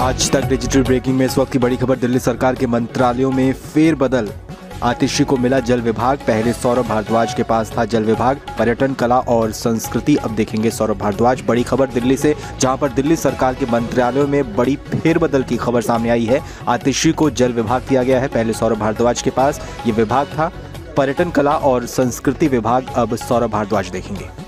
आज तक digital breaking में इस वक्त की बड़ी खबर। दिल्ली सरकार के मंत्रालयों में फेरबदल, आतिशी को मिला जल विभाग। पहले सौरभ भारद्वाज के पास था जल विभाग, पर्यटन, कला और संस्कृति, अब देखेंगे सौरभ भारद्वाज। बड़ी खबर दिल्ली से, जहां पर दिल्ली सरकार के मंत्रालयों में बड़ी फेरबदल की खबर सामने आई है। आतिशी को जल विभाग दिया गया है। पहले सौरभ भारद्वाज के पास ये विभाग था, पर्यटन, कला और संस्कृति विभाग अब सौरभ भारद्वाज देखेंगे।